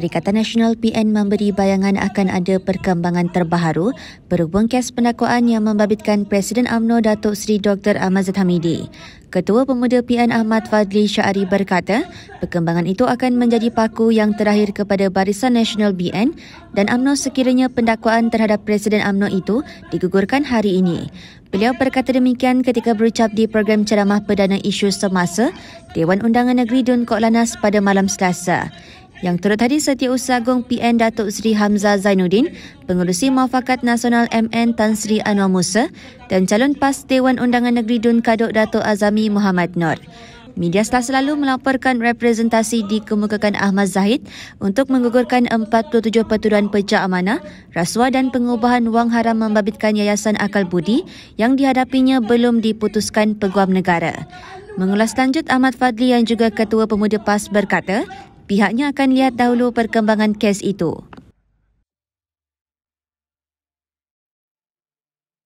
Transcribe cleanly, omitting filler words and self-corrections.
Perikatan Nasional PN memberi bayangan akan ada perkembangan terbaru berhubung kes pendakwaan yang membabitkan Presiden UMNO Datuk Seri Dr. Ahmad Zahid Hamidi. Ketua Pemuda PN Ahmad Fadli Shaari berkata, perkembangan itu akan menjadi paku yang terakhir kepada Barisan Nasional BN dan UMNO sekiranya pendakwaan terhadap Presiden UMNO itu digugurkan hari ini. Beliau berkata demikian ketika berucap di program ceramah perdana isu semasa Dewan Undangan Negeri Dun Kok Lanas pada malam Selasa. Yang turut hadir Setiausaha Agong PN Datuk Seri Hamzah Zainuddin, Pengerusi Muafakat Nasional MN Tan Sri Anwar Musa dan calon PAS Dewan Undangan Negeri Dun Kadok Datuk Azami Muhammad Nur. Media selalu melaporkan representasi dikemukakan Ahmad Zahid untuk menggugurkan 47 pertuduhan pecah amanah, rasuah dan pengubahan wang haram membabitkan Yayasan Akal Budi yang dihadapinya belum diputuskan Peguam Negara. Mengulas lanjut, Ahmad Fadli yang juga Ketua Pemuda PAS berkata, pihaknya akan lihat dahulu perkembangan kes itu.